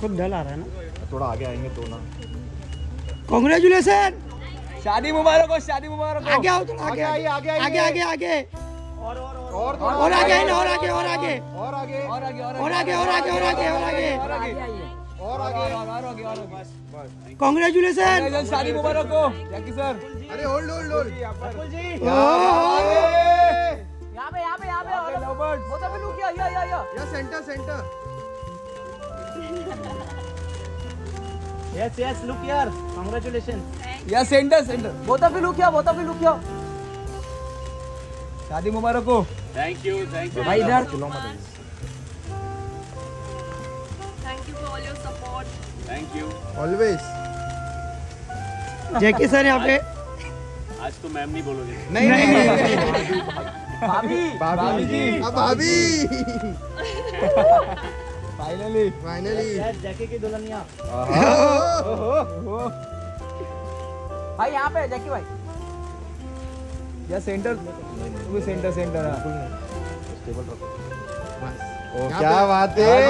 खूब डल आ रहा है ना, थोड़ा आगे आएंगे तो ना। कांग्रेचुलेसन, शादी मुबारक हो, शादी मुबारक हो। आगे आओ, तो आगे आइए, आगे आगे आगे आगे और आगे आइए, और आगे और आगे और आगे और आगे और आगे और आगे और आगे और आगे और आगे और आगे। बस कांग्रेचुलेसन, शादी मुबारक हो जैकी सर। अरे होल्ड होल्ड होल्ड अपुल जी, यहां पे और वो तो लुक या centre centre. Yes yes look here, congratulation. या सेंटर सेंटर, बोता भी लुकिया। शादी मुबारक हो। थैंक यू भाई। इधर thank you for all your support. Thank you always. Jackie sir यहाँ पे आज तो मैम नहीं बोलोगे। नहीं। भाभी जी अब भाभी। फाइनली जैकी की दुल्हनिया। भाई यहाँ पे जैकी भाई, या सेंटर स्टेबल रखो। ओ क्या बात है, अरे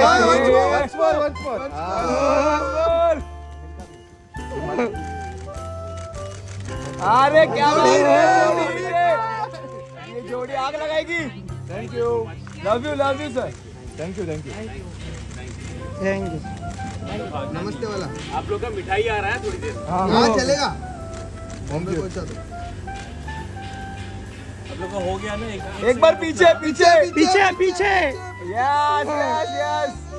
क्या ये जोड़ी आग लगाएगी। Thank you, love you sir. Thank you. नमस्ते वाला आप लोग का मिठाई आ रहा है थोड़ी देर। हाँ चलेगा, हम लोग हो गया ना। एक बार पीछे। यस।